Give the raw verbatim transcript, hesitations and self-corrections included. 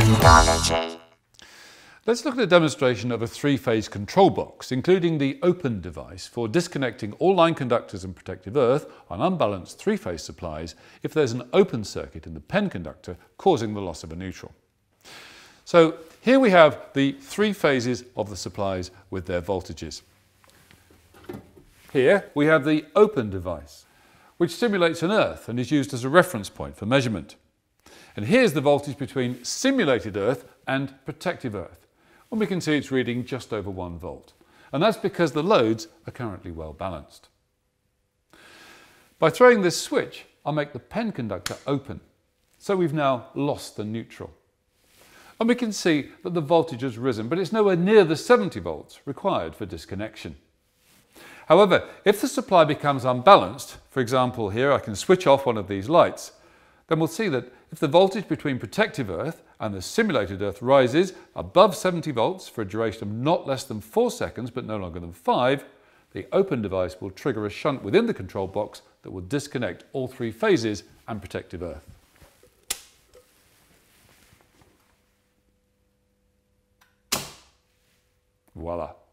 Technology. Let's look at a demonstration of a three-phase control box, including the open device for disconnecting all line conductors and protective earth on unbalanced three-phase supplies if there's an open circuit in the P E N conductor causing the loss of a neutral. So here we have the three phases of the supplies with their voltages. Here we have the open device, which simulates an earth and is used as a reference point for measurement. And here's the voltage between simulated earth and protective earth. And we can see it's reading just over one volt. And that's because the loads are currently well balanced. By throwing this switch, I'll make the P E N conductor open. So we've now lost the neutral. And we can see that the voltage has risen, but it's nowhere near the seventy volts required for disconnection. However, if the supply becomes unbalanced, for example here I can switch off one of these lights, then we'll see that if the voltage between protective earth and the simulated earth rises above seventy volts for a duration of not less than four seconds but no longer than five, the open device will trigger a shunt within the control box that will disconnect all three phases and protective earth. Voila.